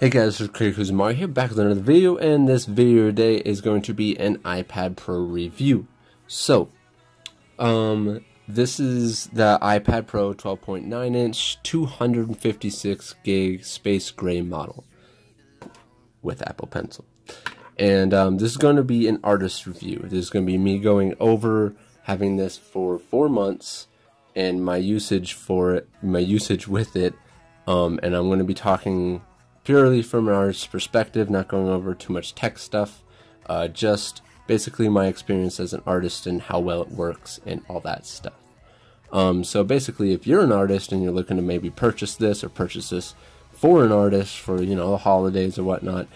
Hey guys, this is Kuzomari here, back with another video, and this video today is going to be an iPad Pro review. So, this is the iPad Pro 12.9 inch, 256 gig space gray model with Apple Pencil. And this is going to be an artist review. This is going to be me going over having this for 4 months and my usage for it, my usage with it, and I'm going to be talking purely from an artist's perspective, not going over too much tech stuff, just basically my experience as an artist and how well it works and all that stuff. So basically, if you're an artist and you're looking to maybe purchase this or purchase this for an artist for, you know, the holidays or whatnot,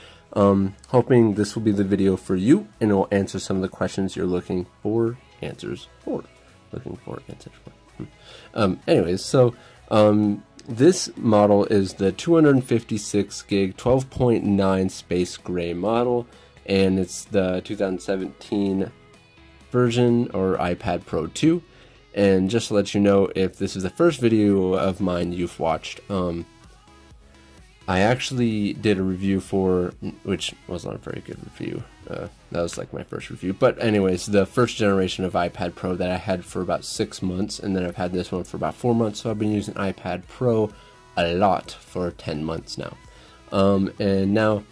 hoping this will be the video for you and it will answer some of the questions you're looking for answers for. Anyways, so this model is the 256 gig 12.9 space gray model, and it's the 2017 version or iPad Pro 2. And just to let you know, if this is the first video of mine you've watched, I actually did a review for, which was not a very good review, that was like my first review, but anyways, the first generation of iPad Pro that I had for about 6 months, and then I've had this one for about 4 months, so I've been using iPad Pro a lot for 10 months now. And now,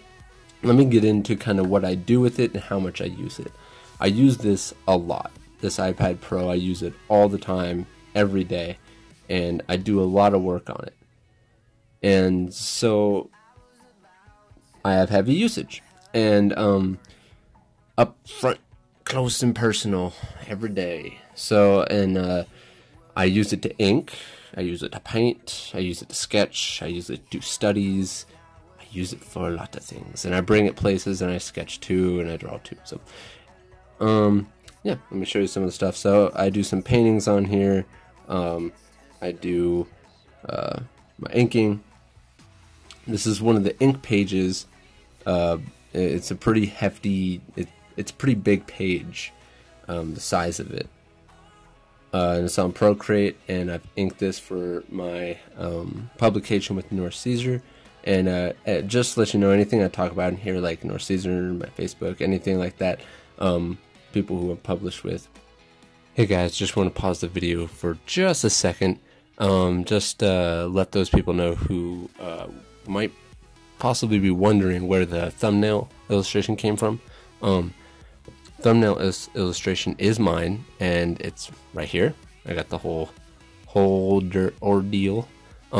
let me get into kind of what I do with it and how much I use it. I use this a lot. This iPad Pro, I use it all the time, every day, and I do a lot of work on it. And so I have heavy usage, and up front, close and personal every day. So, and I use it to ink, I use it to paint, I use it to sketch, I use it to do studies, I use it for a lot of things, and I bring it places and I sketch too and I draw too. So yeah, let me show you some of the stuff. So I do some paintings on here, I do my inking. This is one of the ink pages. It's a pretty hefty, it's a pretty big page, the size of it, and it's on Procreate, and I've inked this for my publication with North Caesar. And just to let you know, anything I talk about in here, like North Caesar, my Facebook, anything like that, people who I published with. Hey guys, just want to pause the video for just a second. Just let those people know who might possibly be wondering where the thumbnail illustration came from. Thumbnail illustration is mine, and it's right here. I got the whole ordeal. You're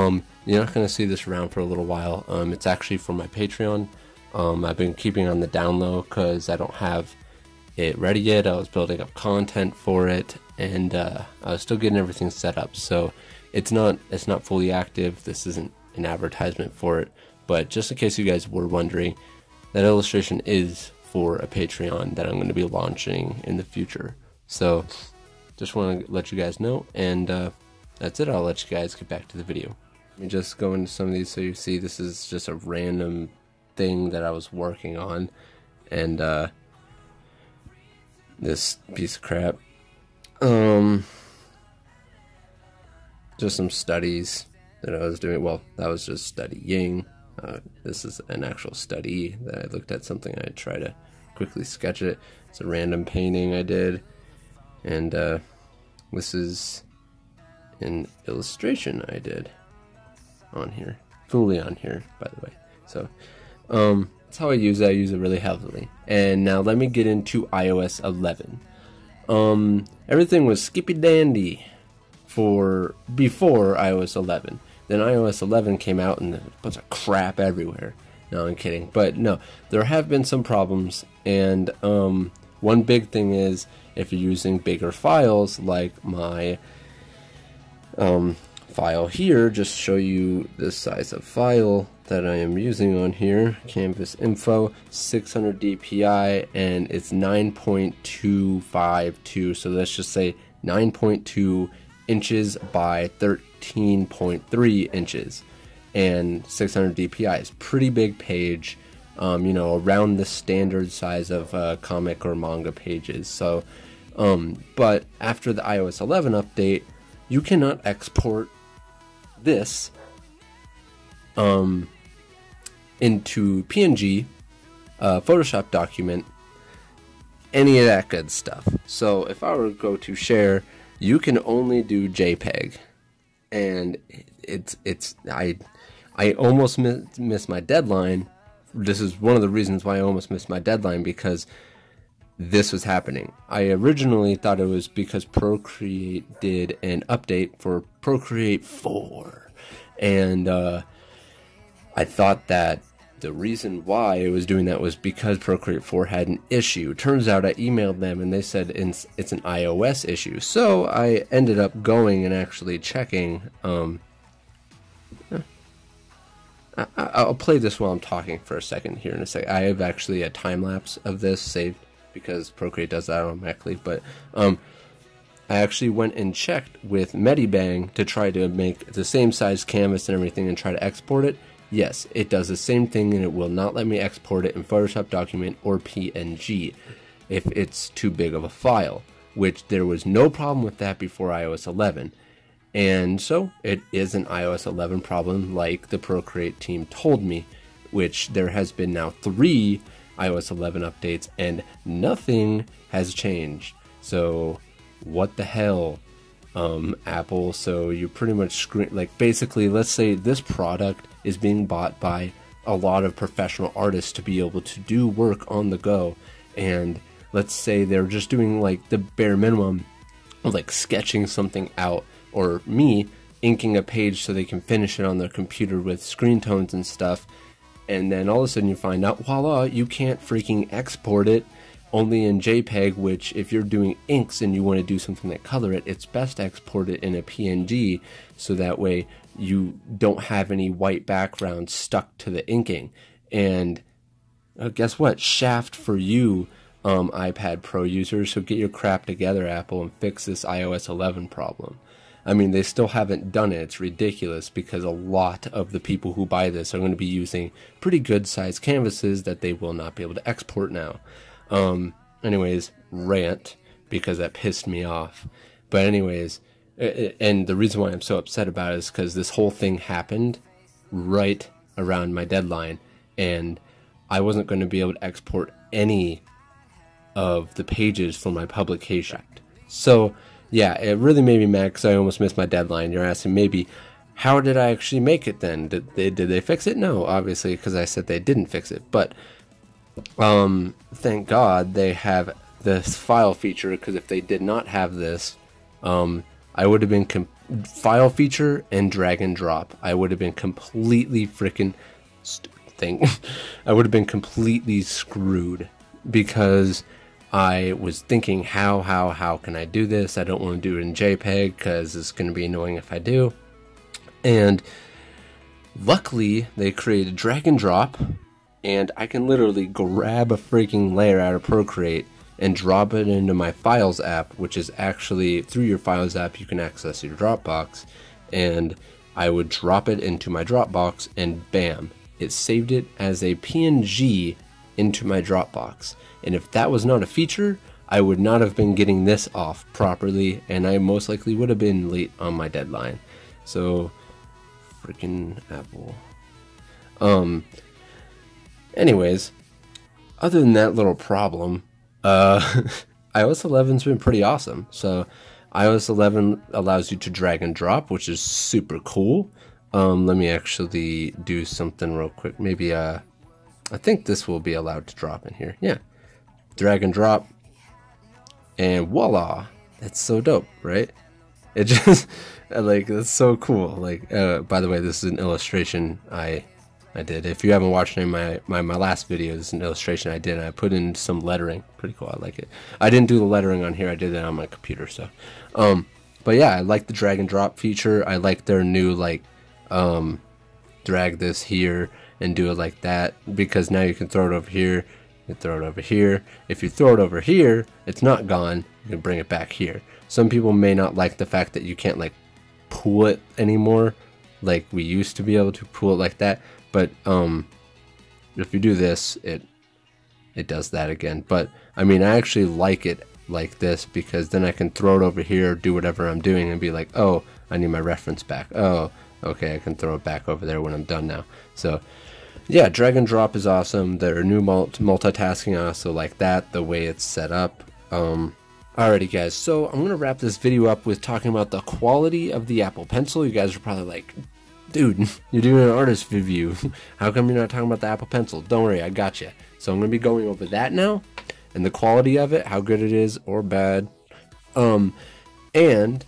not going to see this around for a little while. It's actually for my Patreon. I've been keeping on the down low because I don't have it ready yet. I was building up content for it, and I was still getting everything set up, so it's not fully active. This isn't an advertisement for it, but just in case you guys were wondering, that illustration is for a Patreon that I'm going to be launching in the future. So just want to let you guys know, and that's it. I'll let you guys get back to the video. Let me just go into some of these so you see this is just a random thing that I was working on, and this piece of crap. Just some studies that I was doing. Well, that was just studying. This is an actual study that I looked at something. I try to quickly sketch it. It's a random painting I did, and this is an illustration I did on here, fully on here, by the way. So that's how I use it. I use it really heavily. And now let me get into iOS 11. Everything was skippy dandy for before iOS 11. Then iOS 11 came out, and there's a bunch of crap everywhere. No, I'm kidding. But no, there have been some problems, and one big thing is if you're using bigger files, like my file here, just show you the size of file that I am using on here, canvas info, 600 DPI, and it's 9.252, so let's just say 9.2 inches by 13.3 inches, and 600 DPI is pretty big page, you know, around the standard size of comic or manga pages. So, but after the iOS 11 update, you cannot export this into PNG, Photoshop document, any of that good stuff. So if I were to go to share, you can only do JPEG, and I almost missed my deadline. This is one of the reasons why I almost missed my deadline, because this was happening. I originally thought it was because Procreate did an update for Procreate 4, and I thought that the reason why it was doing that was because Procreate 4 had an issue. Turns out I emailed them and they said it's an iOS issue. So I ended up going and actually checking. I'll play this while I'm talking for a second here in a sec. I have actually a time lapse of this saved because Procreate does that automatically. But I actually went and checked with Medibang to try to make the same size canvas and everything and try to export it. Yes, it does the same thing, and it will not let me export it in Photoshop document or PNG if it's too big of a file, which there was no problem with that before iOS 11. And so it is an iOS 11 problem, like the Procreate team told me, which there has been now 3 iOS 11 updates and nothing has changed. So what the hell, Apple? So you pretty much screen, like, basically, let's say this product is being bought by a lot of professional artists to be able to do work on the go, and let's say they're just doing like the bare minimum, like sketching something out, or me inking a page so they can finish it on their computer with screen tones and stuff, and then all of a sudden you find out, voila, you can't freaking export it, only in JPEG, which if you're doing inks and you want to do something that color it, it's best to export it in a PNG, so that way you don't have any white background stuck to the inking. And guess what? Shaft for you, iPad Pro users. So get your crap together, Apple, and fix this iOS 11 problem. I mean, they still haven't done it. It's ridiculous, because a lot of the people who buy this are going to be using pretty good sized canvases that they will not be able to export now. Anyways, rant, because that pissed me off. But anyways, and the reason why I'm so upset about it is because this whole thing happened right around my deadline, and I wasn't going to be able to export any of the pages for my publication. So yeah, it really made me mad because I almost missed my deadline. You're asking maybe, how did I actually make it then? Did they fix it? No, obviously, because I said they didn't fix it. But thank God they have this file feature, because if they did not have this, I would have been file feature and drag and drop. I would have been completely freaking I would have been completely screwed, because I was thinking, how can I do this? I don't want to do it in JPEG because it's going to be annoying if I do. And luckily they created drag and drop, and I can literally grab a freaking layer out of Procreate and drop it into my Files app, which is actually, through your Files app, you can access your Dropbox, and I would drop it into my Dropbox, and bam, it saved it as a PNG into my Dropbox. And if that was not a feature, I would not have been getting this off properly, and I most likely would have been late on my deadline. So, freaking Apple. Anyways, other than that little problem, iOS 11's been pretty awesome. So iOS 11 allows you to drag and drop, which is super cool. Let me actually do something real quick. Maybe I think this will be allowed to drop in here. Yeah, drag and drop, and voila! That's so dope, right? It just like, that's so cool. Like, by the way, this is an illustration I did. If you haven't watched any of my last videos, it's an illustration I did, and I put in some lettering. Pretty cool. I like it. I didn't do the lettering on here. I did that on my computer. So, but yeah, I like the drag and drop feature. I like their new, like, drag this here and do it like that, because now you can throw it over here. You can throw it over here. If you throw it over here, it's not gone. You can bring it back here. Some people may not like the fact that you can't, like, pull it anymore, like we used to be able to pull it like that. But if you do this, it does that again. But I mean, I actually like it like this, because then I can throw it over here, do whatever I'm doing, and be like, oh, I need my reference back. Oh, okay, I can throw it back over there when I'm done now. So yeah, drag and drop is awesome. There are new multitasking also like that, the way it's set up. Alrighty guys, so I'm gonna wrap this video up with talking about the quality of the Apple Pencil. You guys are probably like, dude, you're doing an artist review. How come you're not talking about the Apple Pencil? Don't worry, I got you. So I'm gonna be going over that now, and the quality of it, how good it is or bad, and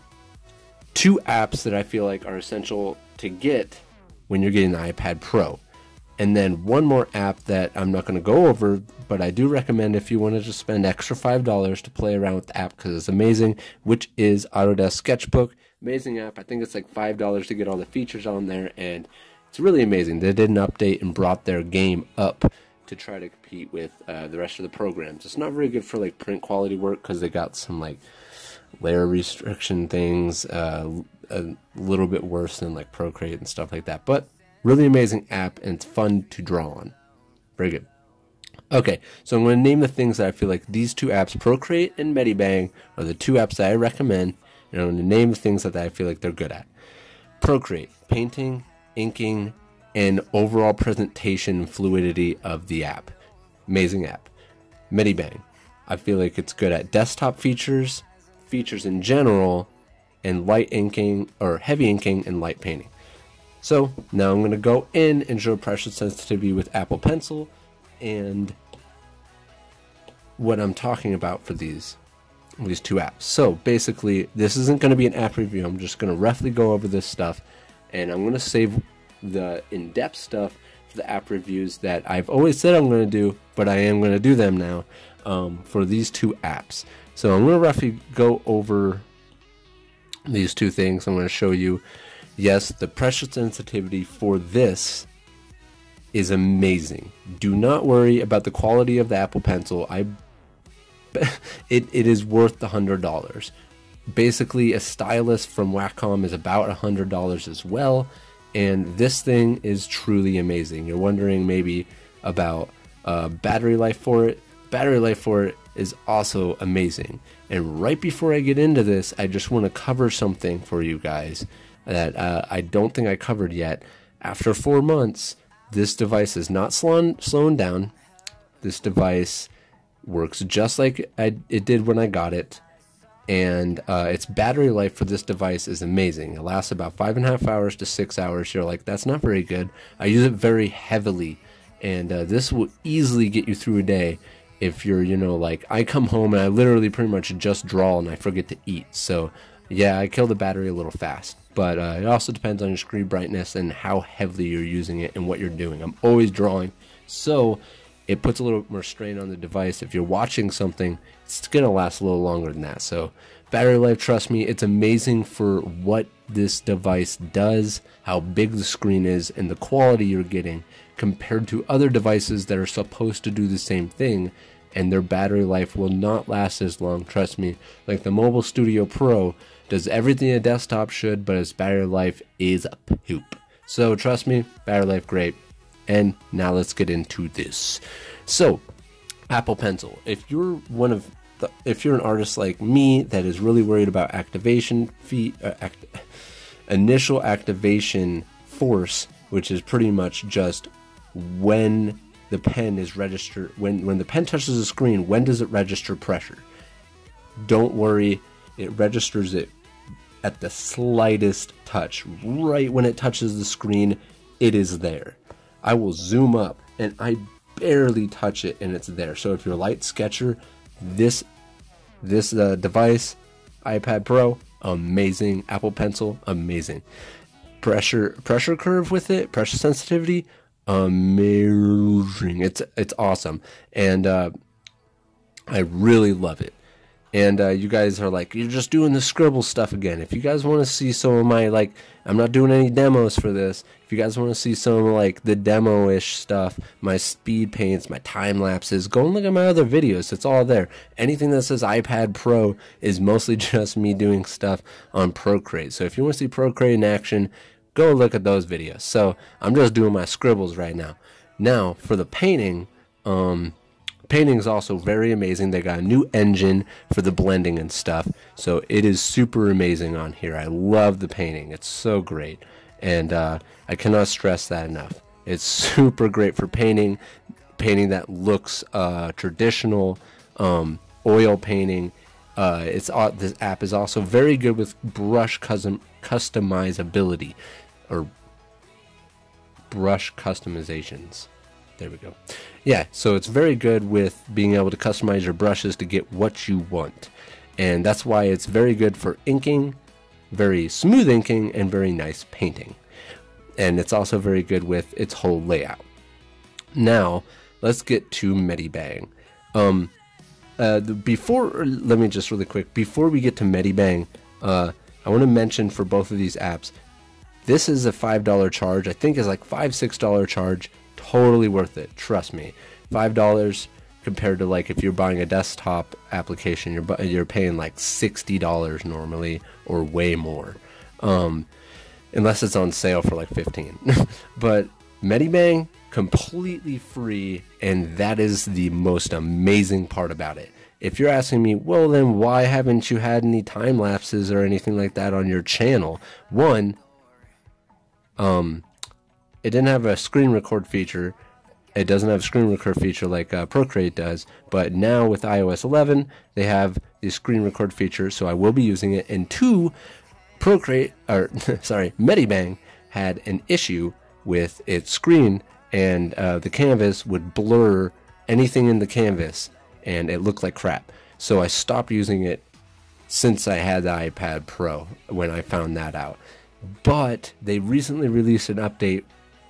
two apps that I feel like are essential to get when you're getting the iPad Pro. And then one more app that I'm not going to go over, but I do recommend if you want to just spend extra $5 to play around with the app because it's amazing, which is Autodesk Sketchbook. Amazing app. I think it's like $5 to get all the features on there, and it's really amazing. They did an update and brought their game up to try to compete with the rest of the programs. It's not very good for like print quality work because they got some like layer restriction things, a little bit worse than like Procreate and stuff like that, but really amazing app, and it's fun to draw on. Very good. Okay, so I'm going to name the things that I feel like these two apps, Procreate and Medibang, are the two apps that I recommend, and I'm going to name the things that I feel like they're good at. Procreate, painting, inking, and overall presentation and fluidity of the app. Amazing app. Medibang, I feel like it's good at desktop features, features in general, and light inking, or heavy inking and light painting. So now I'm going to go in and show pressure sensitivity with Apple Pencil and what I'm talking about for these two apps. So basically, this isn't going to be an app review. I'm just going to roughly go over this stuff, and I'm going to save the in-depth stuff for the app reviews that I've always said I'm going to do, but I am going to do them now for these two apps. So I'm going to roughly go over these two things. I'm going to show you, yes, the pressure sensitivity for this is amazing. Do not worry about the quality of the Apple Pencil. It is worth the $100. Basically, a stylus from Wacom is about $100 as well, and this thing is truly amazing. You're wondering maybe about battery life for it. Battery life for it is also amazing. And right before I get into this, I just want to cover something for you guys that I don't think I covered yet. After 4 months, this device is not slowing down. This device works just like it did when I got it, and its battery life for this device is amazing. It lasts about 5.5 hours to 6 hours. You're like, that's not very good. I use it very heavily, and this will easily get you through a day if you're, you know, like I come home and I literally pretty much just draw and I forget to eat. So yeah, I kill the battery a little fast, but it also depends on your screen brightness and how heavily you're using it and what you're doing. I'm always drawing, so it puts a little more strain on the device. If you're watching something, it's going to last a little longer than that. So battery life, trust me, it's amazing for what this device does, how big the screen is, and the quality you're getting compared to other devices that are supposed to do the same thing, and their battery life will not last as long, trust me. Like the Mobile Studio Pro does everything a desktop should, but its battery life is poop. So trust me, battery life great. And now let's get into this. So Apple Pencil, if you're one of the, if you're an artist like me that is really worried about activation fee, initial activation force, which is pretty much just when the pen is registered, when the pen touches the screen, when does it register pressure? Don't worry, it registers it at the slightest touch. Right when it touches the screen, it is there. I will zoom up and I barely touch it and it's there. So if you're a light sketcher, this device, iPad Pro, amazing. Apple Pencil, amazing. Pressure curve with it, pressure sensitivity, amazing. It's awesome, and I really love it. And you guys are like, you're just doing the scribble stuff again. If you guys want to see some of my, like, I'm not doing any demos for this, if you guys want to see some of like the demo-ish stuff, my speed paints, my time lapses, go and look at my other videos. It's all there. Anything that says iPad Pro is mostly just me doing stuff on Procreate. So if you want to see Procreate in action, go look at those videos. So I'm just doing my scribbles right now. Now for the painting, painting is also very amazing. They got a new engine for the blending and stuff, so it is super amazing on here. I love the painting. It's so great, and I cannot stress that enough. It's super great for painting that looks traditional, oil painting. This app is also very good with brush customizability, or brush customizations. There we go. Yeah, so it's very good with being able to customize your brushes to get what you want. And that's why it's very good for inking, very smooth inking, and very nice painting. And it's also very good with its whole layout. Now, let's get to Medibang. Let me just really quick, before we get to Medibang, I want to mention for both of these apps, this is a $5 charge. I think it's like $5, $6 charge. Totally worth it. Trust me. $5 compared to, like, if you're buying a desktop application, you're paying like $60 normally, or way more, unless it's on sale for like 15. But Medibang, completely free, and that is the most amazing part about it. If you're asking me, well, then why haven't you had any time lapses or anything like that on your channel? One, it didn't have a screen record feature. It doesn't have a screen record feature like Procreate does, but now with iOS 11, they have the screen record feature, so I will be using it. And two, Medibang had an issue with its screen, and the canvas would blur anything in the canvas, and it looked like crap. So I stopped using it since I had the iPad Pro when I found that out. But they recently released an update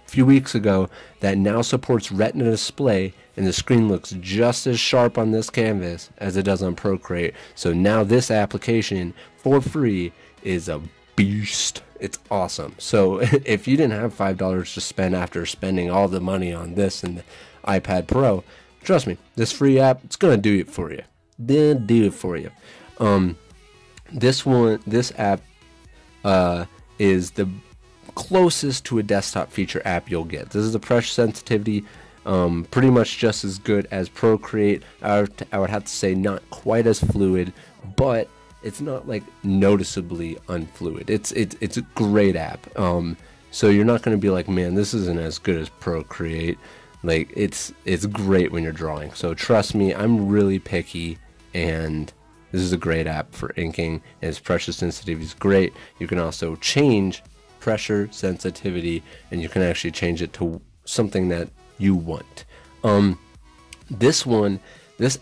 a few weeks ago that now supports Retina display, and the screen looks just as sharp on this canvas as it does on Procreate. So now this application for free is a beast. It's awesome. So if you didn't have $5 to spend after spending all the money on this and the iPad Pro, trust me, this free app, it's gonna do it for you. They'll do it for you. This app is the closest to a desktop feature app you'll get. This is a pressure sensitivity, pretty much just as good as Procreate. I would have to say not quite as fluid, but it's not like noticeably unfluid. It's a great app. So you're not going to be like, man, this isn't as good as Procreate. Like, it's great when you're drawing. So trust me, I'm really picky, and this is a great app for inking, and its pressure sensitivity is great. You can also change pressure sensitivity, and you can actually change it to something that you want. This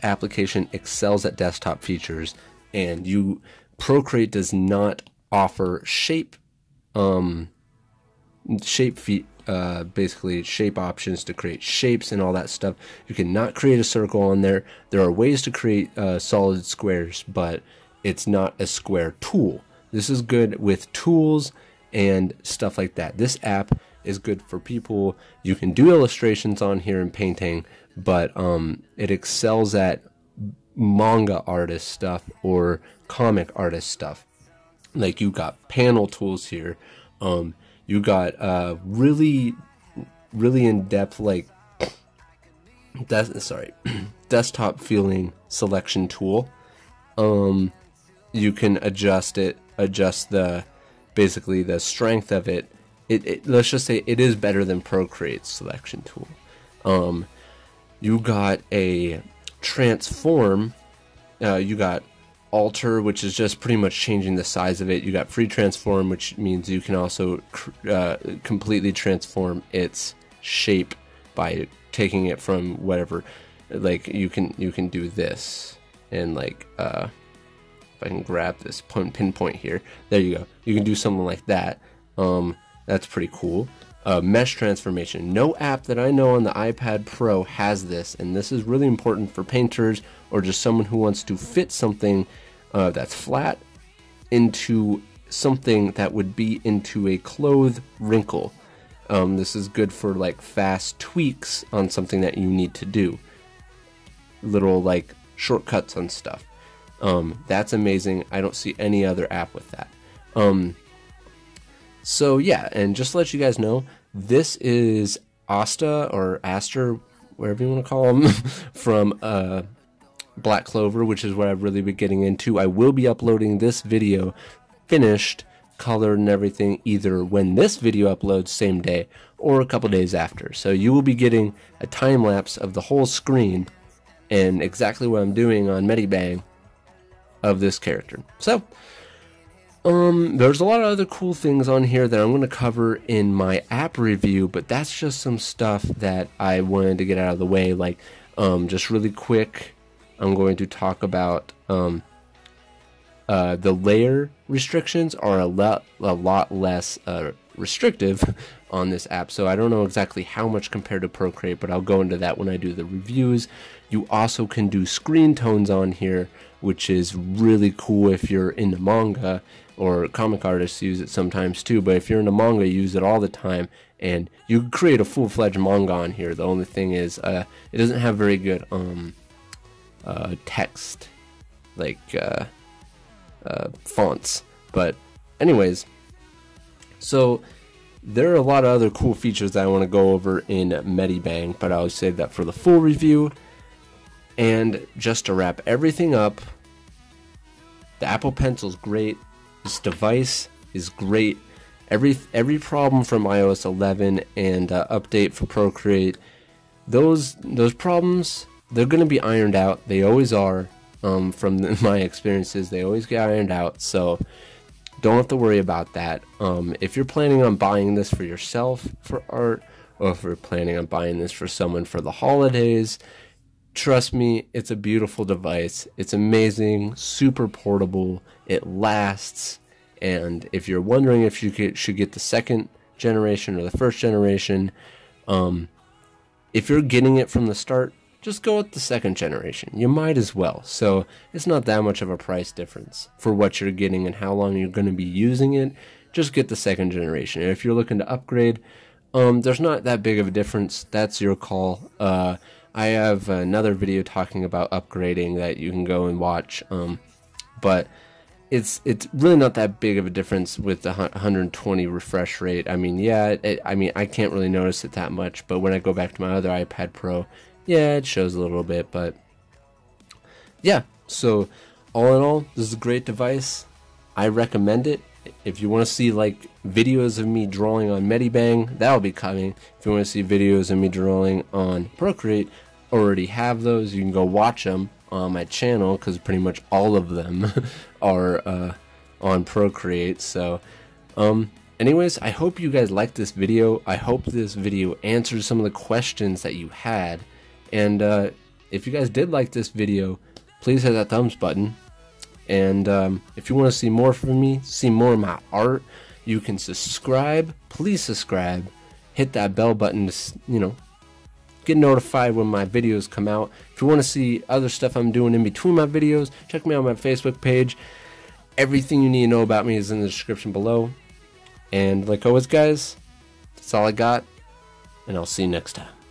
application excels at desktop features, and Procreate does not offer shape options to create shapes and all that stuff. You cannot create a circle on there. There are ways to create solid squares, but it's not a square tool. This is good with tools and stuff like that. This app is good for people. You can do illustrations on here and painting, but it excels at manga artist stuff or comic artist stuff. Like, you got panel tools here. You got really, really in-depth, like, desktop feeling selection tool. You can adjust the strength of it. Let's just say it is better than Procreate's selection tool. You got a transform, you got alter, which is just pretty much changing the size of it. You got free transform, which means you can also completely transform its shape by taking it from whatever. Like, you can do this, and like I can grab this pinpoint here. There you go. You can do something like that. That's pretty cool. Mesh transformation. No app that I know on the iPad Pro has this, and this is really important for painters or just someone who wants to fit something that's flat into something that would be into a clothe wrinkle. This is good for like fast tweaks on something that you need to do. Little like shortcuts on stuff. That's amazing. I don't see any other app with that. So yeah, and just to let you guys know, this is Asta, or Aster, whatever you want to call them, from Black Clover, which is what I've really been getting into. I will be uploading this video finished color and everything either when this video uploads same day or a couple days after. So you will be getting a time lapse of the whole screen and exactly what I'm doing on Medibang of this character. So there's a lot of other cool things on here that I'm going to cover in my app review, but that's just some stuff that I wanted to get out of the way. Like just really quick, I'm going to talk about the layer restrictions are a lot less restrictive on this app. So I don't know exactly how much compared to Procreate, but I'll go into that when I do the reviews. You also can do screen tones on here, which is really cool if you're into manga, or comic artists use it sometimes too, but if you're into manga, you use it all the time, and you can create a full-fledged manga on here. The only thing is it doesn't have very good text, like fonts. But anyways, so there are a lot of other cool features that I want to go over in Medibang, but I'll save that for the full review. And just to wrap everything up, the Apple Pencil is great. This device is great. Every problem from iOS 11 and update for Procreate, those problems, they're going to be ironed out. They always are. From my experiences, they always get ironed out, so don't have to worry about that. If you're planning on buying this for yourself for art, or if you're planning on buying this for someone for the holidays, trust me, it's a beautiful device. It's amazing, super portable, it lasts. And if you're wondering if you should get the second generation or the first generation, if you're getting it from the start, just go with the second generation. You might as well. So it's not that much of a price difference for what you're getting and how long you're going to be using it. Just get the second generation. And if you're looking to upgrade, there's not that big of a difference. That's your call. I have another video talking about upgrading that you can go and watch. But it's really not that big of a difference with the 120 refresh rate. I mean, yeah, I can't really notice it that much. But when I go back to my other iPad Pro, yeah, it shows a little bit, but yeah. So all in all, this is a great device. I recommend it. If you want to see like videos of me drawing on Medibang, that'll be coming. If you want to see videos of me drawing on Procreate, already have those. You can go watch them on my channel because pretty much all of them are on Procreate. So anyways, I hope you guys liked this video. I hope this video answers some of the questions that you had. And if you guys did like this video, please hit that thumbs button. And if you want to see more from me, see more of my art, you can subscribe. Please subscribe. Hit that bell button to, you know, get notified when my videos come out. If you want to see other stuff I'm doing in between my videos, check me out on my Facebook page. Everything you need to know about me is in the description below. And like always, guys, that's all I got. And I'll see you next time.